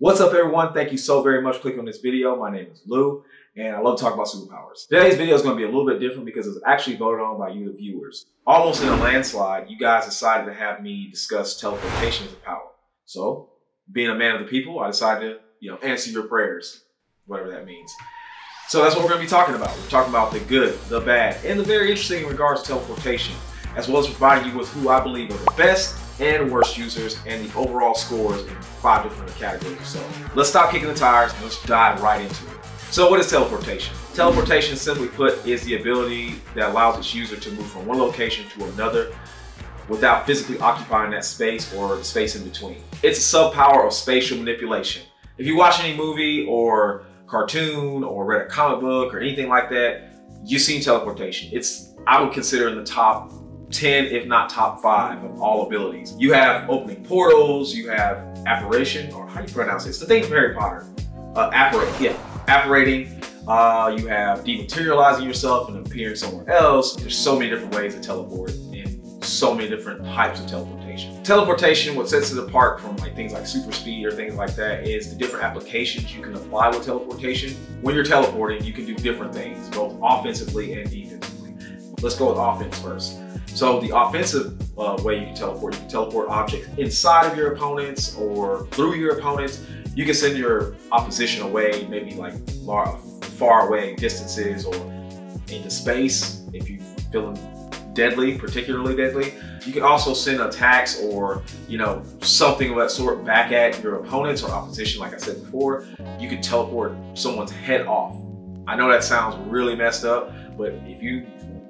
What's up, everyone? Thank you so very much for clicking on this video. My name is Lou, and I love talking about superpowers. Today's video is going to be a little bit different because it was actually voted on by you, the viewers. Almost in a landslide, you guys decided to have me discuss teleportation as a power. So, being a man of the people, I decided to, answer your prayers, whatever that means. So that's what we're going to be talking about. We're talking about the good, the bad, and the very interesting in regards to teleportation, as well as providing you with who I believe are the best and worst users and the overall scores in 5 different categories. So let's stop kicking the tires and let's dive right into it. So what is teleportation? Teleportation, simply put, is the ability that allows its user to move from one location to another without physically occupying that space or the space in between. It's a sub-power of spatial manipulation. If you watch any movie or cartoon or read a comic book or anything like that, you've seen teleportation. It's, I would consider, in the top 10, if not top 5 of all abilities. You have opening portals, you have apparition, or how do you pronounce it? It's the thing from Harry Potter. Apparating. You have dematerializing yourself and appearing somewhere else. There's so many different ways to teleport and so many different types of teleportation. Teleportation, what sets it apart from things like super speed or things like that, is the different applications you can apply with teleportation. When you're teleporting, you can do different things, both offensively and defensively. Let's go with offense first. So the offensive way you can teleport objects inside of your opponents or through your opponents. You can send your opposition away, maybe far away distances or into space if you're feeling deadly, particularly deadly. You can also send attacks or, something of that sort back at your opponents or opposition, like I said before. You can teleport someone's head off. I know that sounds really messed up, but if you've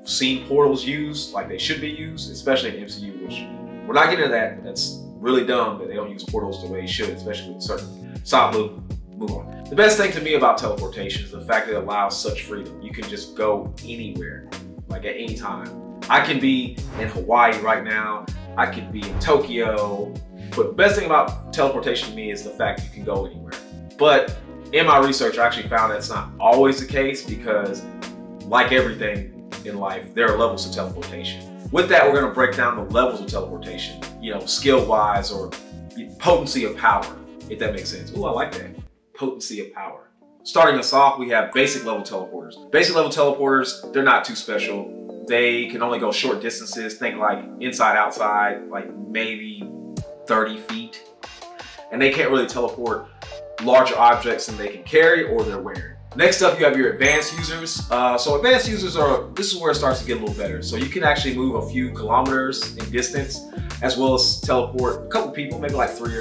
seen portals used like they should be used, especially in MCU, which we're not getting into that. That's really dumb that they don't use portals the way they should, especially with certain. Stop, Luke, move on. The best thing to me about teleportation is the fact that it allows such freedom. You can just go anywhere, like at any time. I can be in Hawaii right now. I could be in Tokyo. But the best thing about teleportation to me is the fact you can go anywhere. But in my research, I actually found that's not always the case because, like everything in life, there are levels of teleportation. With that, we're gonna break down the levels of teleportation, skill-wise or potency of power, if that makes sense. Ooh, I like that. Potency of power. Starting us off, we have basic level teleporters. Basic level teleporters, they're not too special. They can only go short distances, think like inside, outside, like maybe 30 feet. And they can't really teleport larger objects than they can carry or they're wearing. Next up, you have your advanced users. So advanced users this is where it starts to get a little better. So you can actually move a few kilometers in distance, as well as teleport a couple people, maybe like three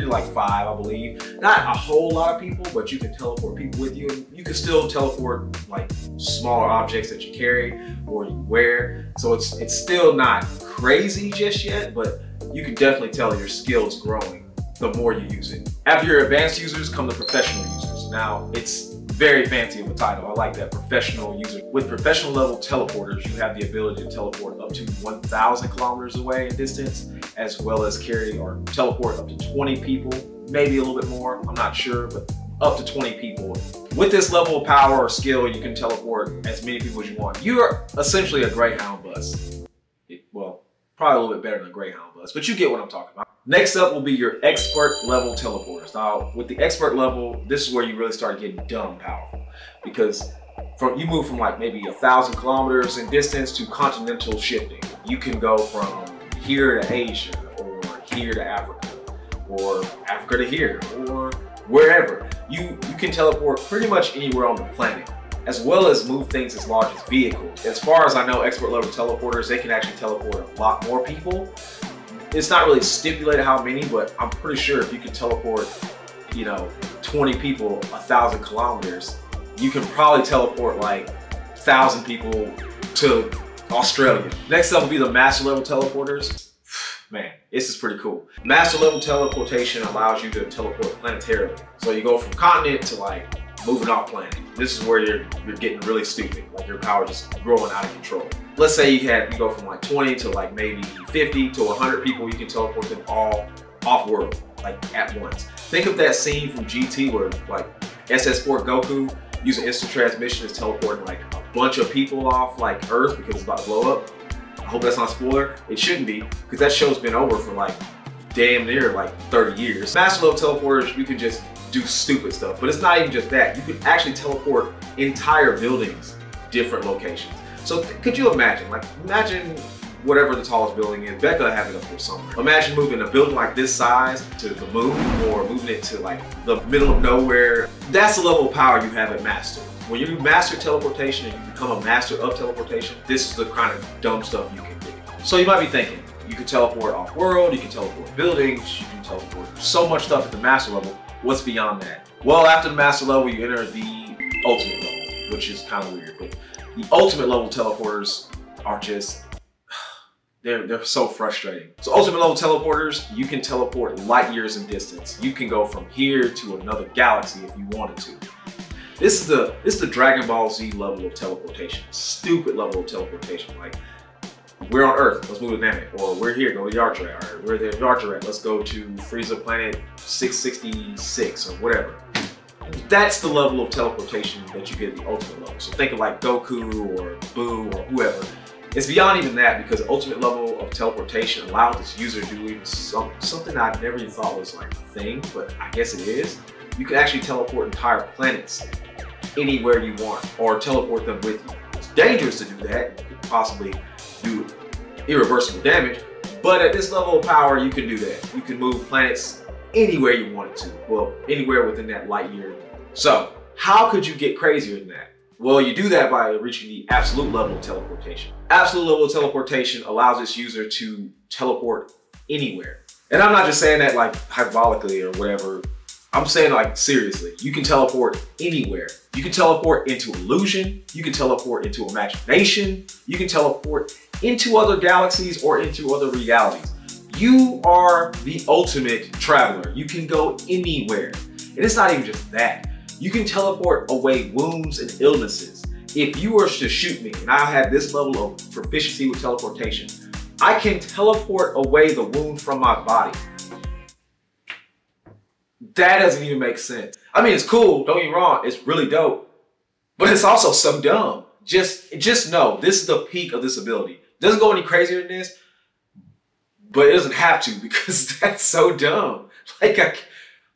to like five, I believe. Not a whole lot of people, but you can teleport people with you. You can still teleport like smaller objects that you carry or you wear. So it's still not crazy just yet, but you can definitely tell your skill's growing the more you use it. After your advanced users come the professional users. Now it's very fancy of a title. I like that, professional user. With professional level teleporters, you have the ability to teleport up to 1,000 kilometers away in distance, as well as carry or teleport up to 20 people, maybe a little bit more, I'm not sure, but up to 20 people. With this level of power or skill, you can teleport as many people as you want. You're essentially a Greyhound bus. Well, probably a little bit better than a Greyhound bus, but you get what I'm talking about. Next up will be your expert level teleporters. Now, with the expert level, this is where you really start getting dumb powerful because you move from like maybe 1,000 kilometers in distance to continental shifting. You can go from here to Asia or here to Africa or Africa to here or wherever. You can teleport pretty much anywhere on the planet, as well as move things as large as vehicles. As far as I know, expert level teleporters, they can actually teleport a lot more people. It's not really stipulated how many, but I'm pretty sure if you can teleport, 20 people 1,000 kilometers, you can probably teleport like 1,000 people to Australia. Next up will be the master level teleporters. Man, this is pretty cool. Master level teleportation allows you to teleport planetarily. So you go from continent to like moving off planet. This is where you're getting really stupid. Like your power just growing out of control. Let's say you go from like 20 to like maybe 50 to 100 people, you can teleport them all off world, like at once. Think of that scene from GT where like SS4 Goku using instant transmission is teleporting like a bunch of people off like Earth because it's about to blow up. I hope that's not a spoiler. It shouldn't be, because that show's been over for like damn near like 30 years. Master level teleporters, you can just do stupid stuff, but it's not even just that. You can actually teleport entire buildings, different locations. So could you imagine, like imagine whatever the tallest building is, Becca has it up here somewhere. Imagine moving a building like this size to the moon, or moving it to like the middle of nowhere. That's the level of power you haven't mastered. When you master teleportation and you become a master of teleportation, this is the kind of dumb stuff you can do. So you might be thinking, you can teleport off-world, you can teleport buildings, you can teleport so much stuff at the master level. What's beyond that? Well, after the master level, you enter the ultimate level, which is kind of weird, but the ultimate level teleporters are just, they're so frustrating. So ultimate level teleporters, you can teleport light years in distance. You can go from here to another galaxy if you wanted to. This is the Dragon Ball Z level of teleportation. Stupid level of teleportation. Like, we're on Earth, let's move to Namek. Or we're here, go to Yartrat. Or we're there, Yartrat, let's go to Frieza Planet 666 or whatever. That's the level of teleportation that you get at the ultimate level. So think of like Goku or Buu or whoever. It's beyond even that, because the ultimate level of teleportation allows this user to do something I never even thought was like a thing, but I guess it is. You can actually teleport entire planets anywhere you want, or teleport them with you. It's dangerous to do that. You could possibly do irreversible damage, but at this level of power, you can do that. You can move planets anywhere you wanted to. Well, anywhere within that light year. So how could you get crazier than that? Well, you do that by reaching the absolute level of teleportation. Absolute level of teleportation allows this user to teleport anywhere. And I'm not just saying that like hyperbolically or whatever. I'm saying like seriously, you can teleport anywhere. You can teleport into illusion. You can teleport into imagination. You can teleport into other galaxies or into other realities. You are the ultimate traveler. You can go anywhere. And it's not even just that. You can teleport away wounds and illnesses. If you were to shoot me and I had this level of proficiency with teleportation, I can teleport away the wound from my body. That doesn't even make sense. I mean, it's cool, don't get me wrong, it's really dope, but it's also so dumb. Just know, this is the peak of this ability. It doesn't go any crazier than this, but it doesn't have to, because that's so dumb. Like,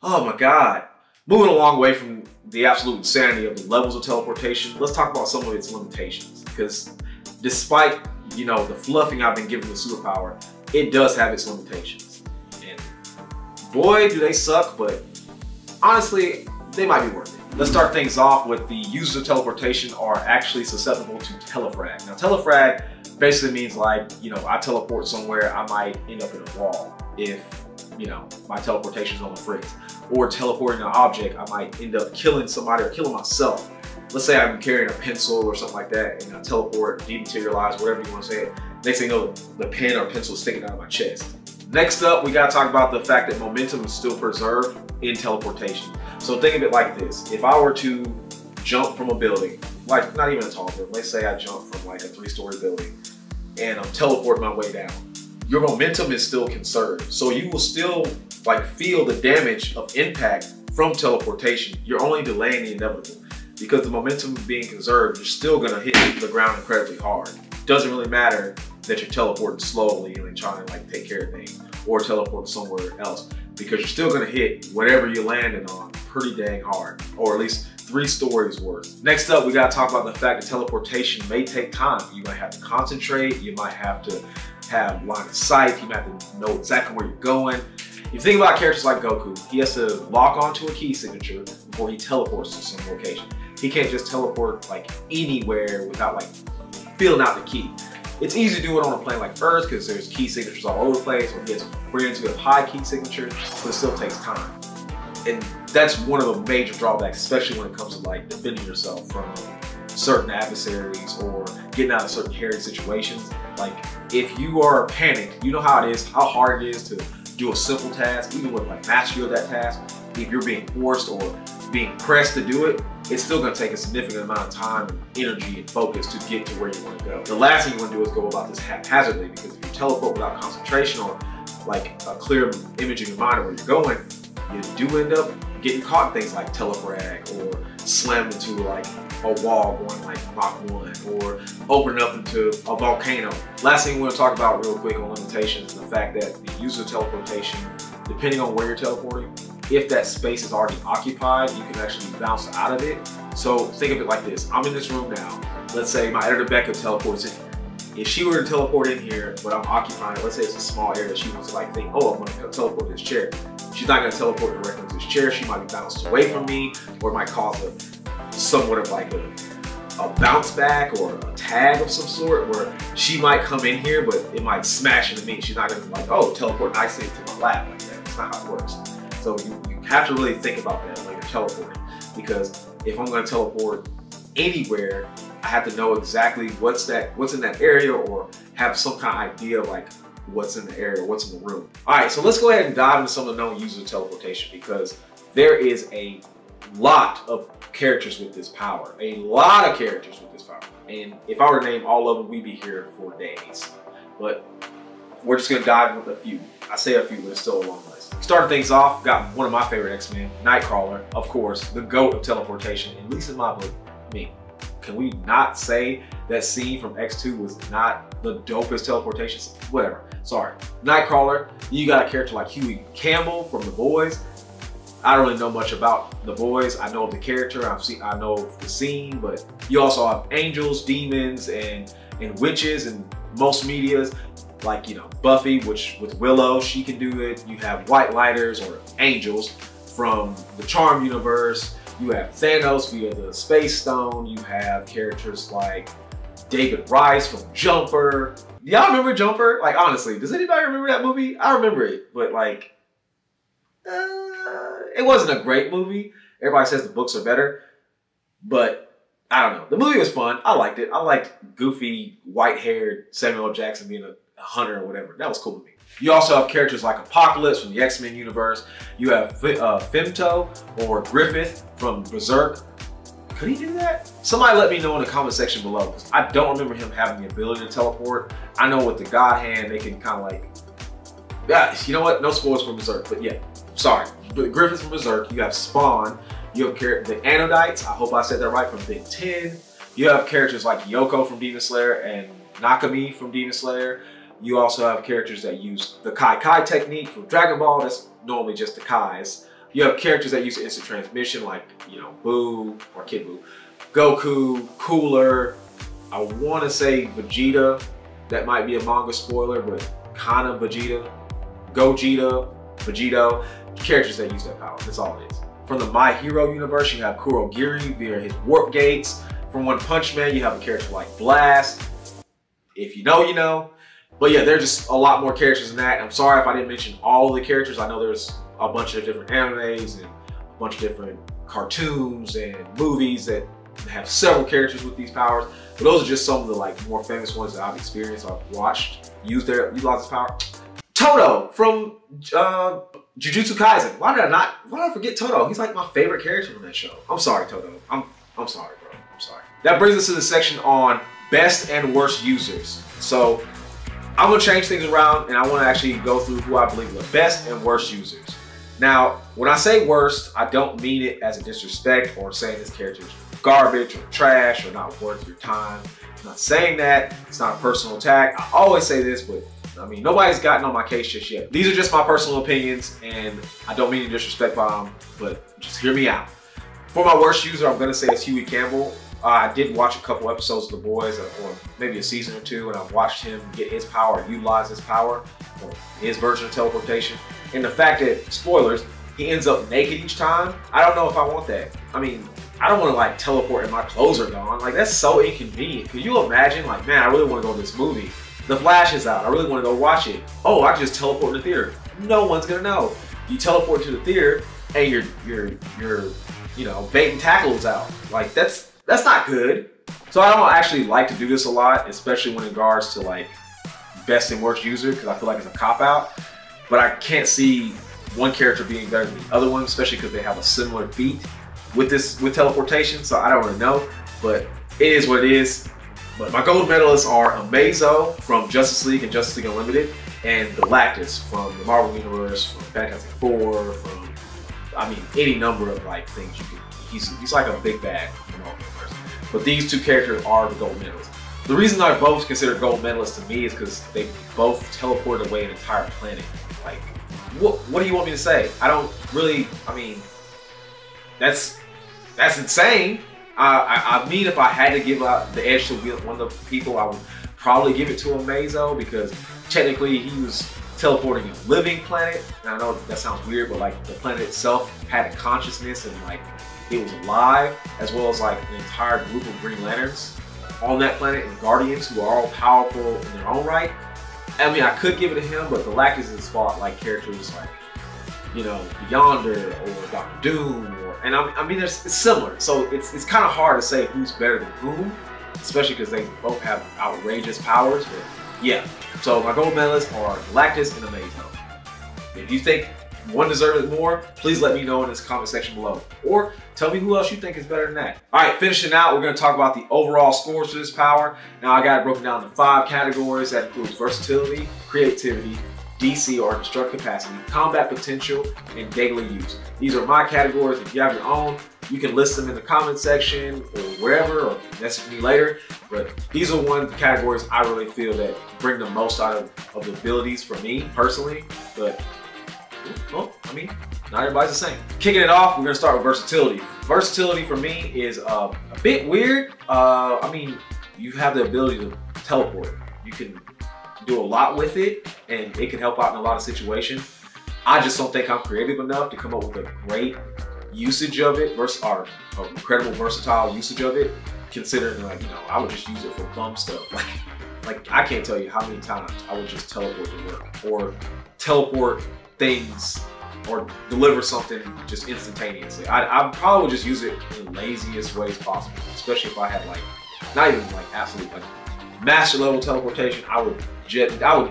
oh my God. Moving a long way from the absolute insanity of the levels of teleportation, let's talk about some of its limitations. Because despite, you know, the fluffing I've been giving the superpower, it does have its limitations. And boy, do they suck, but honestly, they might be worth it. Let's start things off with the uses of teleportation are actually susceptible to telefrag. Now, telefrag basically means like, you know, I teleport somewhere, I might end up in a wall if, you know, my teleportation is on the fritz. Or teleporting an object, I might end up killing somebody or killing myself. Let's say I'm carrying a pencil or something like that, and I teleport, dematerialize, whatever you want to say it. Next thing you know, the pen or pencil is sticking out of my chest. Next up, we gotta talk about the fact that momentum is still preserved in teleportation. So think of it like this. If I were to jump from a building, like not even a tall building, let's say I jump from like a 3-story building, and I'm teleporting my way down, your momentum is still conserved. So you will still like feel the damage of impact from teleportation. You're only delaying the inevitable, because the momentum being conserved, you're still gonna hit the ground incredibly hard. Doesn't really matter that you're teleporting slowly and trying to like take care of things, or teleport somewhere else, because you're still gonna hit whatever you're landing on pretty dang hard, or at least 3 stories worth. Next up, we gotta talk about the fact that teleportation may take time. You might have to concentrate, you might have to have line of sight, you might have to know exactly where you're going. If you think about characters like Goku, he has to lock onto a key signature before he teleports to some location. He can't just teleport like anywhere without like feeling out the key. It's easy to do it on a plane like Earth, because there's key signatures all over the place, or he has friends who have high key signatures, but it still takes time. And that's one of the major drawbacks, especially when it comes to like defending yourself from certain adversaries or getting out of certain hairy situations. Like if you are panicked, you know how it is, how hard it is to do a simple task, even with like mastery of that task. If you're being forced or being pressed to do it, it's still gonna take a significant amount of time and energy and focus to get to where you wanna go. The last thing you wanna do is go about this haphazardly, because if you teleport without concentration or like a clear image in your mind of where you're going, you do end up getting caught things like telefrag or slam into like a wall going like Mach 1 or opening up into a volcano. Last thing we want to talk about real quick on limitations is the fact that the use of teleportation, depending on where you're teleporting, if that space is already occupied, you can actually bounce out of it. So think of it like this. I'm in this room now. Let's say my editor Becca teleports in here. If she were to teleport in here, but I'm occupying, let's say it's a small area, she wants to like think, oh, I'm gonna teleport to this chair. She's not gonna teleport directly to this chair. She might be bounced away from me, or it might cause a somewhat of like a bounce back or a tag of some sort where she might come in here, but it might smash into me. She's not gonna be like, oh, teleport nicely to my lap like that. That's not how it works. So you have to really think about that when you're teleporting, because if I'm gonna teleport anywhere, I have to know exactly what's in that area, or have some kind of idea of like what's in the area, what's in the room. All right, so let's go ahead and dive into some of the known uses of teleportation, because there is a lot of characters with this power, and if I were to name all of them, we'd be here for days. But we're just gonna dive into a few. I say a few, but it's still a long list. Starting things off, got one of my favorite X-Men, Nightcrawler, of course, the GOAT of teleportation, at least in my book, me. Can we not say that scene from X2 was not the dopest teleportation? Whatever, sorry. Nightcrawler, you got a character like Hughie Campbell from The Boys. I don't really know much about The Boys. I know of the character, I know of the scene, but you also have angels, demons, and witches, and most medias, like, you know, Buffy, which with Willow, she can do it. You have White Lighters or angels from the Charm universe. You have Thanos via the Space Stone. You have characters like David Rice from Jumper. Y'all remember Jumper? Like, honestly, does anybody remember that movie? I remember it, but like, it wasn't a great movie. Everybody says the books are better, but I don't know. The movie was fun. I liked it. I liked goofy, white-haired Samuel L. Jackson being a hunter or whatever. That was cool to me. You also have characters like Apocalypse from the X-Men universe. You have Femto or Griffith from Berserk. Could he do that? Somebody let me know in the comment section below, because I don't remember him having the ability to teleport. I know with the God Hand, they can kind of like, yeah, you know what? No spoilers for Berserk, but yeah, sorry. But Griffith from Berserk. You have Spawn. You have the Anodytes. I hope I said that right, from Big 10. You have characters like Gyokko from Demon Slayer and Nakime from Demon Slayer. You also have characters that use the Kai Kai technique from Dragon Ball. That's normally just the Kais. You have characters that use instant transmission, like, you know, Buu or Kid Buu, Goku, Cooler. I want to say Vegeta. That might be a manga spoiler, but kind of Vegeta, Gogeta, Vegito. Characters that use that power. That's all it is. From the My Hero universe, you have Kurogiri via his warp gates. From One Punch Man, you have a character like Blast. If you know, you know. But yeah, there are just a lot more characters than that. I'm sorry if I didn't mention all the characters. I know there's a bunch of different animes and a bunch of different cartoons and movies that have several characters with these powers. But those are just some of the like more famous ones that I've experienced, I've watched, utilize this power. Toto from Jujutsu Kaisen. Why did I forget Toto? He's like my favorite character from that show. I'm sorry, Toto. I'm sorry, bro. I'm sorry. That brings us to the section on best and worst users. So I'm gonna change things around, and I wanna actually go through who I believe are the best and worst users. Now, when I say worst, I don't mean it as a disrespect or saying this character is garbage or trash or not worth your time. I'm not saying that. It's not a personal attack. I always say this, but I mean, nobody's gotten on my case just yet. These are just my personal opinions, and I don't mean to disrespect by them, but just hear me out. For my worst user, I'm gonna say it's Hughie Campbell. I did watch a couple episodes of The Boys, or maybe a season or two, and I watched him get his power, utilize his power, or his version of teleportation. And the fact that, spoilers, he ends up naked each time, I don't know if I want that. I mean, I don't want to like teleport and my clothes are gone. Like, that's so inconvenient. Could you imagine, like, man, I really want to go to this movie. The Flash is out. I really want to go watch it. Oh, I can just teleport to the theater. No one's gonna know. You teleport to the theater and your you know, bait and tackle is out. Like, that's not good. So I don't actually like to do this a lot, especially when in regards to like best and worst user, because I feel like it's a cop out. But I can't see one character being better than the other one, especially because they have a similar feat with teleportation. So I don't really know, but it is what it is. But my gold medalists are Amazo from Justice League and Justice League Unlimited, and Galactus from the Marvel Universe, from Fantastic Four, from I mean, any number of like things you can. He's like a big bag in the Marvel Universe. But these two characters are the gold medalists. The reason they're both considered gold medalists to me is because they both teleported away an entire planet. Like, what do you want me to say? I don't really. I mean, that's insane. I mean, if I had to give out the edge to one of the people, I would probably give it to Amazo, because technically he was teleporting a living planet. And I know that sounds weird, but like the planet itself had a consciousness and like it was alive, as well as like an entire group of Green Lanterns on that planet and Guardians who are all powerful in their own right. I mean, I could give it to him, but Galactus' fault, like characters like, you know, Beyonder or Doctor Doom, or, and I mean, it's similar. So it's kind of hard to say who's better than whom, especially because they both have outrageous powers. But yeah, so my gold medalists are Galactus and Amazo. If you think one deserves more, please let me know in this comment section below, or tell me who else you think is better than that. All right, finishing out, we're going to talk about the overall scores for this power. Now I got it broken down into 5 categories. That includes versatility, creativity, DC or destruct capacity, combat potential, and daily use. These are my categories. If you have your own, you can list them in the comment section or wherever, or message me later. But these are one of the categories I really feel that bring the most out of the abilities for me personally. But well, I mean, not everybody's the same. Kicking it off, we're gonna start with versatility. Versatility for me is a bit weird. I mean, you have the ability to teleport. You can do a lot with it, and it can help out in a lot of situations. I just don't think I'm creative enough to come up with a great usage of it, or incredible versatile usage of it, considering like, you know, I would just use it for bum stuff. Like I can't tell you how many times I would just teleport to work, or teleport things, or deliver something just instantaneously. I probably would just use it in the laziest ways possible, especially if I had like, not even like absolute like master level teleportation. I would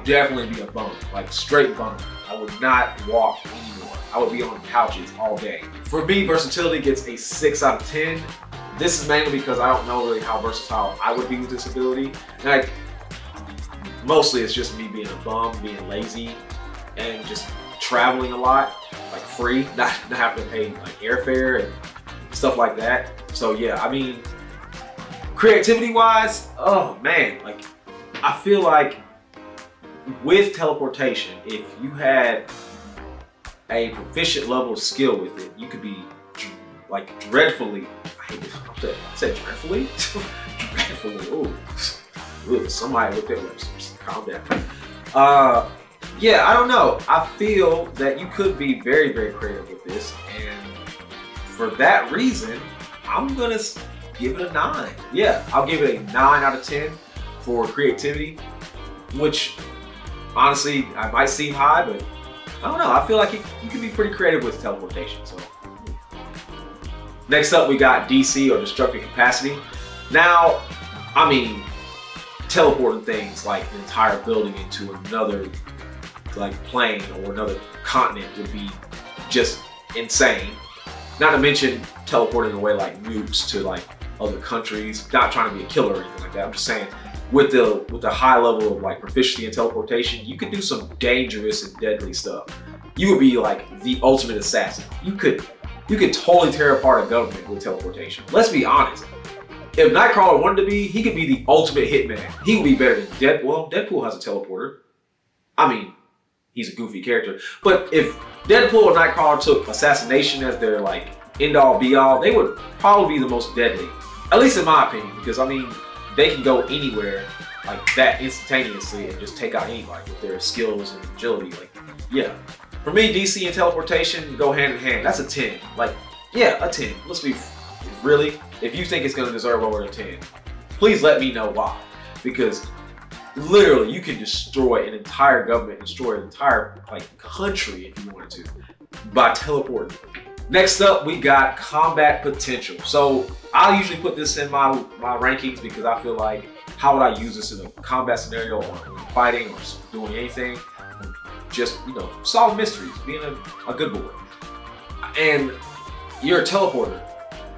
definitely be a bum, like straight bum. I would not walk anymore. I would be on couches all day. For me, versatility gets a 6 out of 10. This is mainly because I don't know really how versatile I would be with this ability. Like, mostly it's just me being a bum, being lazy, and just traveling a lot, like free, not having to pay like airfare and stuff like that. So yeah, I mean, creativity wise, oh man, like I feel like with teleportation, if you had a proficient level of skill with it, you could be like dreadfully, I hate this, I said dreadfully? Dreadfully, ooh, somebody looked at websites, calm down. Yeah, I don't know. I feel that you could be very, very creative with this, and for that reason, I'm gonna give it a 9. Yeah, I'll give it a 9 out of 10 for creativity, which honestly, I might seem high, but I don't know. I feel like you can be pretty creative with teleportation. So, next up, we got DC or destructive capacity. Now, I mean, teleporting things like an entire building into another like plane or another continent would be just insane. Not to mention teleporting away like nukes to like other countries. Not trying to be a killer or anything like that. I'm just saying with the high level of like proficiency and teleportation, you could do some dangerous and deadly stuff. You would be like the ultimate assassin. You could totally tear apart a government with teleportation. Let's be honest. If Nightcrawler wanted to be, he could be the ultimate hitman. He would be better than Deadpool. Well, Deadpool has a teleporter. I mean, he's a goofy character. But if Deadpool or Nightcrawler took assassination as their like end-all be-all, they would probably be the most deadly. At least in my opinion, because I mean, they can go anywhere like that instantaneously and just take out anybody with their skills and agility. Like, yeah. For me, DC and teleportation go hand in hand. That's a 10. Like, yeah, a 10. Let's be really, if you think it's gonna deserve over a 10, please let me know why. Because literally, you can destroy an entire government, destroy an entire like country if you wanted to by teleporting. Next up, we got combat potential. So I usually put this in my rankings because I feel like, how would I use this in a combat scenario or fighting or doing anything? Just, you know, solve mysteries, being a good boy. And you're a teleporter.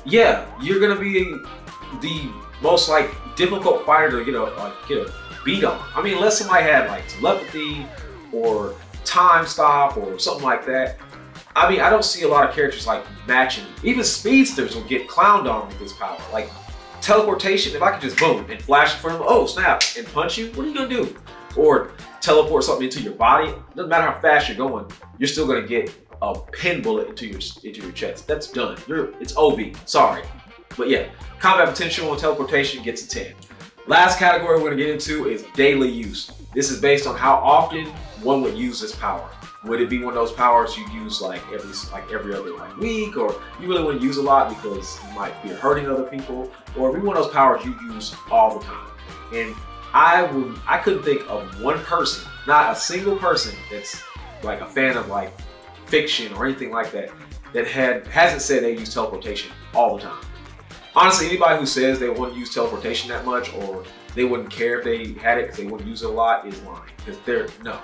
Yeah, you're gonna be the most like difficult fighter to get a beat on. I mean, unless somebody had like telepathy or time stop or something like that, I mean, I don't see a lot of characters like matching. Even speedsters will get clowned on with this power. Like teleportation, if I could just boom and flash in front of him, oh snap, and punch you, what are you gonna do? Or teleport something into your body. Doesn't matter how fast you're going, you're still gonna get a pin bullet into your chest. That's done. It's OV. Sorry, but yeah, combat potential and teleportation gets a 10. Last category we're gonna get into is daily use. This is based on how often one would use this power. Would it be one of those powers you use like every other week, or you really wouldn't use a lot because you might be hurting other people, or it'd be one of those powers you use all the time? And I couldn't think of one person, not a single person that's like a fan of like fiction or anything like that, that hasn't said they use teleportation all the time. Honestly, anybody who says they wouldn't use teleportation that much, or they wouldn't care if they had it because they wouldn't use it a lot, is lying. Because they're, no.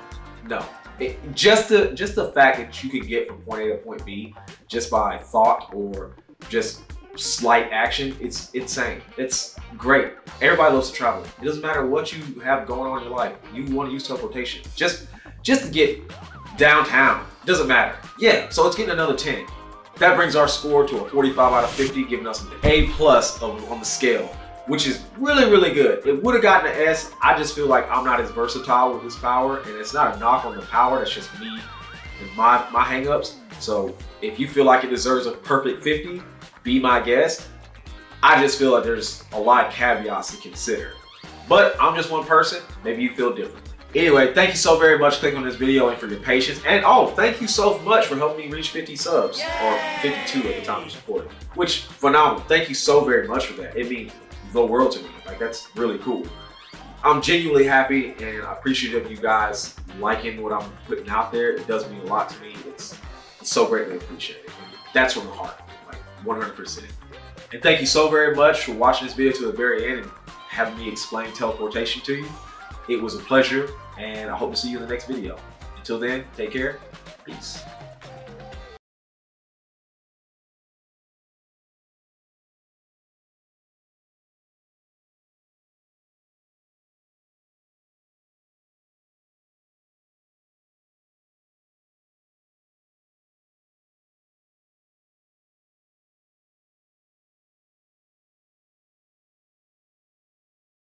Just the fact that you can get from point A to point B just by thought or just slight action, it's insane. It's great. Everybody loves to travel. It doesn't matter what you have going on in your life. You want to use teleportation. Just to get downtown. Doesn't matter. Yeah, so it's getting another 10. That brings our score to a 45 out of 50, giving us an A+ on the scale, which is really, really good. It would have gotten an S. I just feel like I'm not as versatile with this power, and it's not a knock on the power. That's just me and my hang-ups. So if you feel like it deserves a perfect 50, be my guest. I just feel like there's a lot of caveats to consider. But I'm just one person. Maybe you feel different. Anyway, thank you so very much for clicking on this video and for your patience. And oh, thank you so much for helping me reach 50 subs, or 52 at the time of support, which phenomenal. Thank you so very much for that. It means the world to me. Like, that's really cool. I'm genuinely happy and appreciative of you guys liking what I'm putting out there. It does mean a lot to me. It's so greatly appreciated. That's from the heart, like 100%. And thank you so very much for watching this video to the very end and having me explain teleportation to you. It was a pleasure, and I hope to see you in the next video. Until then, take care. Peace.